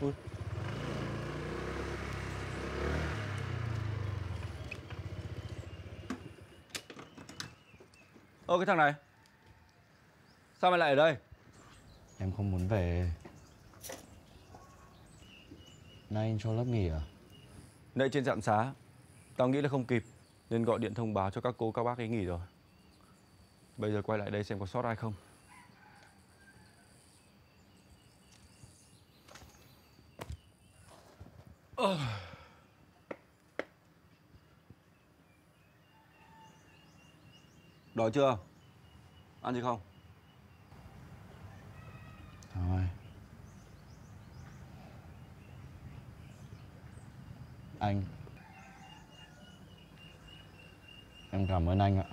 Ui. Ô cái thằng này, sao mày lại ở đây? Em không muốn về. Nay anh cho lớp nghỉ à? Nãy trên trạm xá tao nghĩ là không kịp nên gọi điện thông báo cho các cô các bác ấy nghỉ rồi. Bây giờ quay lại đây xem có sót ai không. Đói chưa? Ăn gì không? Thôi. Anh, em cảm ơn anh ạ.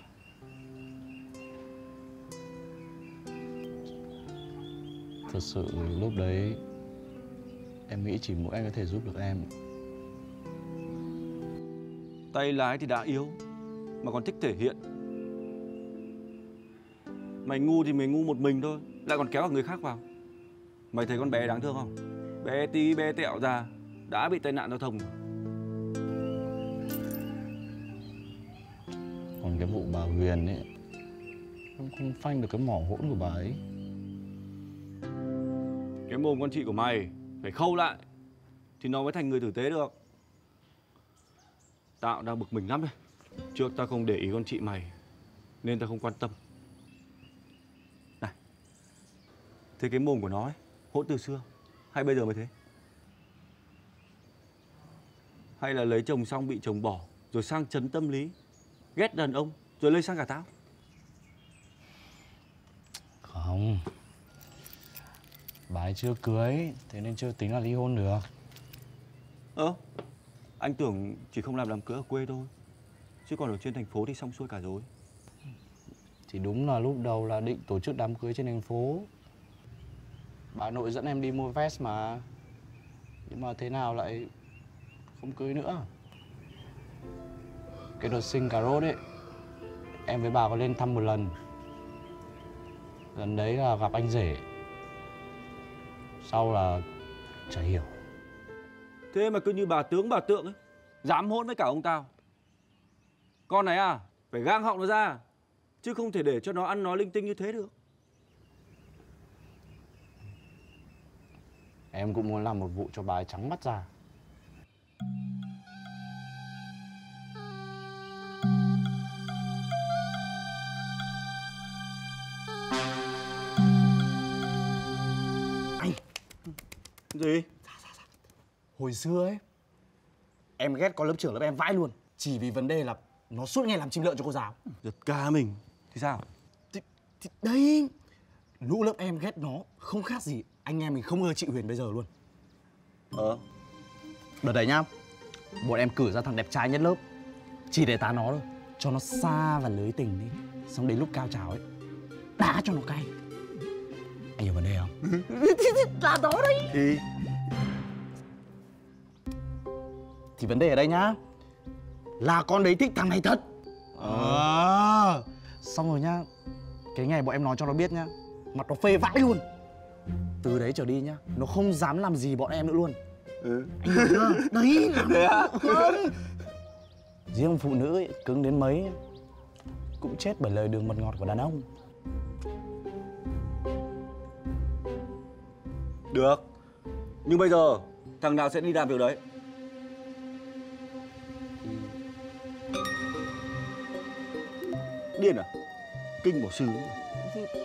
Thật sự lúc đấy em nghĩ chỉ mỗi anh có thể giúp được em. Tay lái thì đã yếu mà còn thích thể hiện. Mày ngu thì mày ngu một mình thôi, lại còn kéo cả người khác vào. Mày thấy con bé đáng thương không? Bé tí bé tẹo ra đã bị tai nạn giao thông rồi. Còn cái vụ bà Huyền ấy, em không phanh được cái mỏ hỗn của bà ấy. Cái mồm con chị của mày phải khâu lại thì nó mới thành người tử tế được. Tao đang bực mình lắm đấy. Trước tao không để ý con chị mày nên tao không quan tâm. Này, thế cái mồm của nó ấy, hỗn từ xưa hay bây giờ mới thế? Hay là lấy chồng xong bị chồng bỏ rồi sang chấn tâm lý, ghét đàn ông rồi lây sang cả tao? Không, bà ấy chưa cưới, thế nên chưa tính là ly hôn được. Anh tưởng chỉ không làm cưới ở quê thôi, chứ còn ở trên thành phố thì xong xuôi cả rồi. Thì đúng là lúc đầu là định tổ chức đám cưới trên thành phố, bà nội dẫn em đi mua vest mà. Nhưng mà thế nào lại không cưới nữa. Cái đợt sinh cà rốt ấy, em với bà có lên thăm một lần. Lần đấy là gặp anh rể. Sau là chả hiểu. Thế mà cứ như bà tướng bà tượng ấy, dám hỗn với cả ông tao. Con này à, phải gang họng nó ra, chứ không thể để cho nó ăn nói linh tinh như thế được. Em cũng muốn làm một vụ cho bà ấy trắng mắt ra. Gì? Hồi xưa ấy, em ghét con lớp trưởng lớp em vãi luôn, chỉ vì vấn đề là nó suốt ngày làm chim lợn cho cô giáo. Giật ca mình. Thì sao? Thì đấy, lũ lớp em ghét nó không khác gì anh em mình không ưa chị Huyền bây giờ luôn. Đợt đấy nhá, bọn em cử ra thằng đẹp trai nhất lớp chỉ để tán nó thôi, cho nó xa và lưới tình đi. Xong đến lúc cao trào ấy, đá cho nó cay. Anh hiểu vấn đề không? Là đó đấy. Thì vấn đề ở đây nhá, là con đấy thích thằng này thật. Xong rồi nhá, cái ngày bọn em nói cho nó biết nhá, mặt nó phê vãi luôn. Từ đấy trở đi nhá, nó không dám làm gì bọn em nữa luôn. Anh hiểu chưa? Đấy, làm không. Riêng phụ nữ ấy, cứng đến mấy cũng chết bởi lời đường mật ngọt của đàn ông. Được, nhưng bây giờ thằng nào sẽ đi làm việc đấy? Điên à? Kinh bỏ sư.